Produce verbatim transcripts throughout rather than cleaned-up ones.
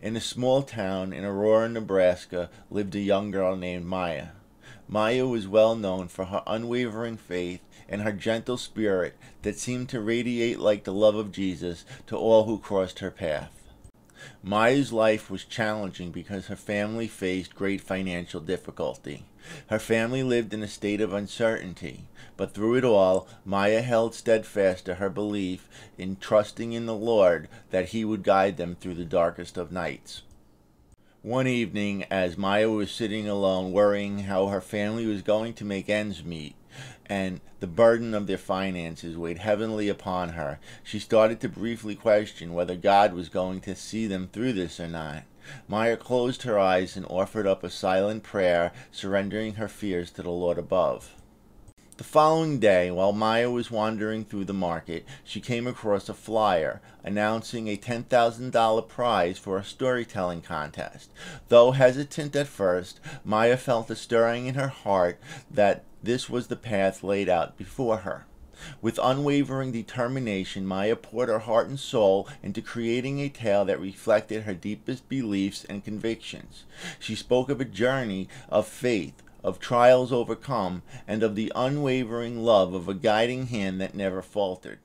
In a small town in Aurora, Nebraska, lived a young girl named Maya. Maya was well known for her unwavering faith and her gentle spirit that seemed to radiate like the love of Jesus to all who crossed her path. Maya's life was challenging because her family faced great financial difficulty. Her family lived in a state of uncertainty, but through it all, Maya held steadfast to her belief in trusting in the Lord that He would guide them through the darkest of nights. One evening, as Maya was sitting alone worrying how her family was going to make ends meet, and the burden of their finances weighed heavily upon her, she started to briefly question whether God was going to see them through this or not. Maya closed her eyes and offered up a silent prayer, surrendering her fears to the Lord above. The following day, while Maya was wandering through the market, she came across a flyer announcing a ten thousand dollar prize for a storytelling contest. Though hesitant at first, Maya felt a stirring in her heart that this was the path laid out before her. With unwavering determination, Maya poured her heart and soul into creating a tale that reflected her deepest beliefs and convictions. She spoke of a journey of faith, of trials overcome, and of the unwavering love of a guiding hand that never faltered.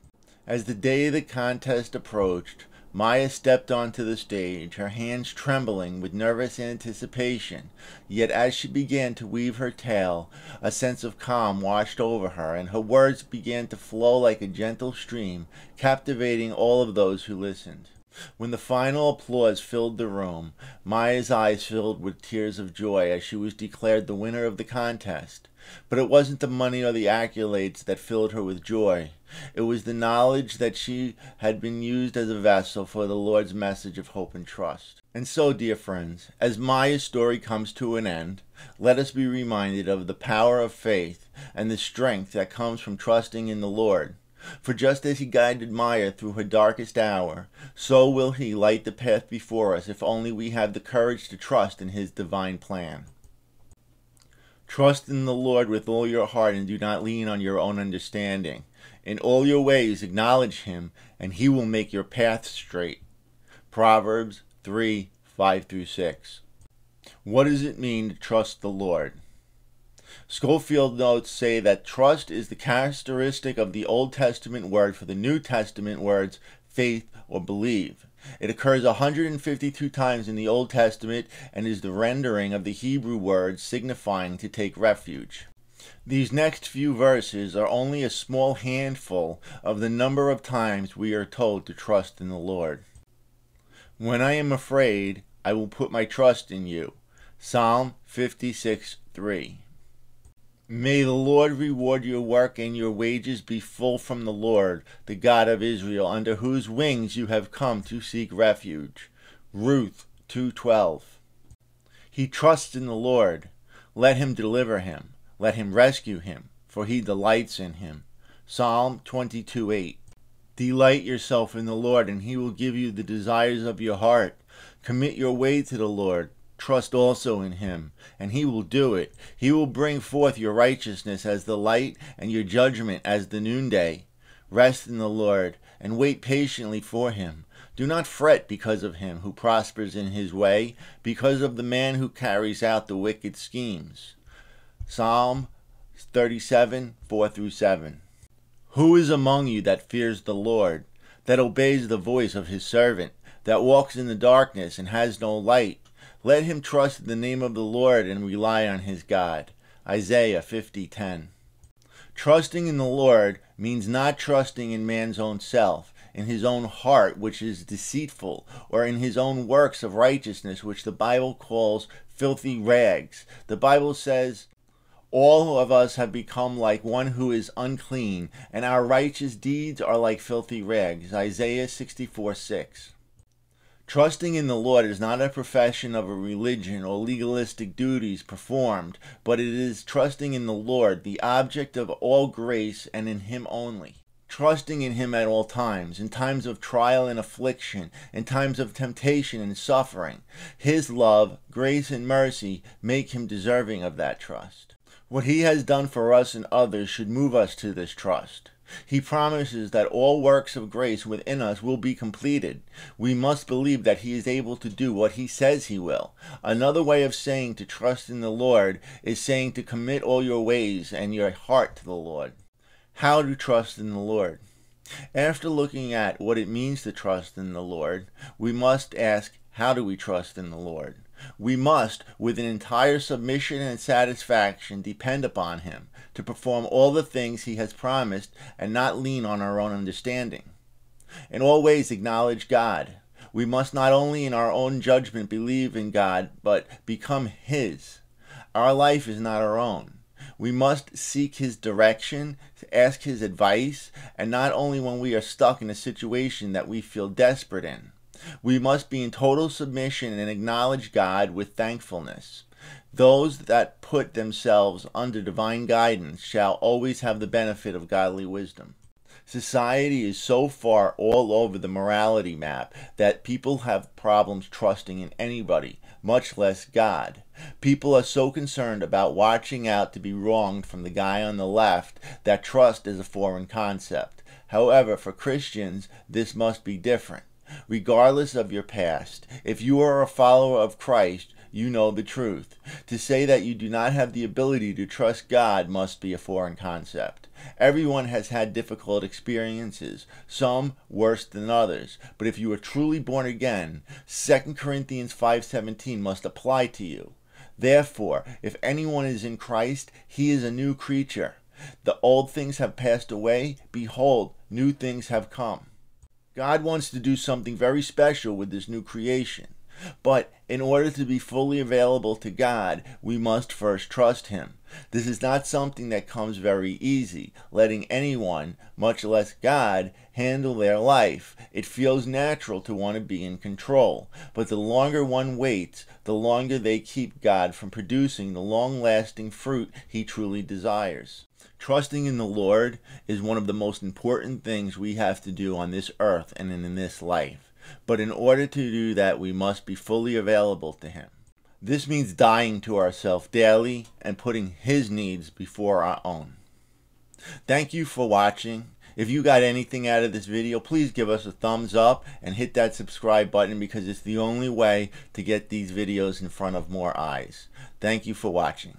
As the day of the contest approached, Maya stepped onto the stage, her hands trembling with nervous anticipation. Yet as she began to weave her tale, a sense of calm washed over her, and her words began to flow like a gentle stream, captivating all of those who listened. When the final applause filled the room, Maya's eyes filled with tears of joy as she was declared the winner of the contest. But it wasn't the money or the accolades that filled her with joy. It was the knowledge that she had been used as a vessel for the Lord's message of hope and trust. And so, dear friends, as Maya's story comes to an end, let us be reminded of the power of faith and the strength that comes from trusting in the Lord. For just as He guided Maya through her darkest hour, so will He light the path before us if only we have the courage to trust in His divine plan. Trust in the Lord with all your heart and do not lean on your own understanding. In all your ways acknowledge Him, and He will make your path straight. Proverbs three, five through six. What does it mean to trust the Lord? Schofield notes say that trust is the characteristic of the Old Testament word for the New Testament words faith or believe. It occurs one hundred fifty-two times in the Old Testament and is the rendering of the Hebrew word signifying to take refuge. These next few verses are only a small handful of the number of times we are told to trust in the Lord. When I am afraid, I will put my trust in you. Psalm fifty-six, three. May the Lord reward your work and your wages be full from the Lord, the God of Israel, under whose wings you have come to seek refuge. Ruth two twelve. He trusts in the Lord. Let Him deliver him. Let Him rescue him, for He delights in him. Psalm twenty-two, eight. Delight yourself in the Lord, and He will give you the desires of your heart. Commit your way to the Lord. Trust also in Him, and He will do it. He will bring forth your righteousness as the light and your judgment as the noonday. Rest in the Lord, and wait patiently for Him. Do not fret because of him who prospers in his way, because of the man who carries out the wicked schemes. Psalm thirty-seven, four through seven. Who is among you that fears the Lord, that obeys the voice of His servant, that walks in the darkness and has no light? Let him trust in the name of the Lord and rely on his God. Isaiah fifty, ten. Trusting in the Lord means not trusting in man's own self, in his own heart which is deceitful, or in his own works of righteousness which the Bible calls filthy rags. The Bible says, all of us have become like one who is unclean, and our righteous deeds are like filthy rags. Isaiah sixty-four, six. Trusting in the Lord is not a profession of a religion or legalistic duties performed, but it is trusting in the Lord, the object of all grace, and in Him only. Trusting in Him at all times, in times of trial and affliction, in times of temptation and suffering. His love, grace, and mercy make Him deserving of that trust. What He has done for us and others should move us to this trust. He promises that all works of grace within us will be completed. We must believe that he is able to do what he says he will. Another way of saying to trust in the Lord is saying to commit all your ways and your heart to the Lord. How to trust in the Lord. After looking at what it means to trust in the Lord, we must ask, how do we trust in the Lord? We must, with an entire submission and satisfaction, depend upon him to perform all the things he has promised and not lean on our own understanding. In all ways acknowledge God. We must not only in our own judgment believe in God, but become his. Our life is not our own. We must seek his direction, ask his advice, and not only when we are stuck in a situation that we feel desperate in. We must be in total submission and acknowledge God with thankfulness. Those that put themselves under divine guidance shall always have the benefit of godly wisdom. Society is so far all over the morality map that people have problems trusting in anybody, much less God. People are so concerned about watching out to be wronged from the guy on the left that trust is a foreign concept. However, for Christians, this must be different. Regardless of your past, if you are a follower of Christ, you know the truth. To say that you do not have the ability to trust God must be a foreign concept. Everyone has had difficult experiences, some worse than others, but if you are truly born again, Second Corinthians five seventeen must apply to you. Therefore, if anyone is in Christ, he is a new creature. The old things have passed away, behold, new things have come. God wants to do something very special with this new creation, but in order to be fully available to God, we must first trust him. This is not something that comes very easy, letting anyone, much less God, handle their life. It feels natural to want to be in control, but the longer one waits, the longer they keep God from producing the long-lasting fruit he truly desires. Trusting in the Lord is one of the most important things we have to do on this earth and in this life. But in order to do that, we must be fully available to him. This means dying to ourselves daily and putting his needs before our own. Thank you for watching. If you got anything out of this video, please give us a thumbs up and hit that subscribe button, because it's the only way to get these videos in front of more eyes. Thank you for watching.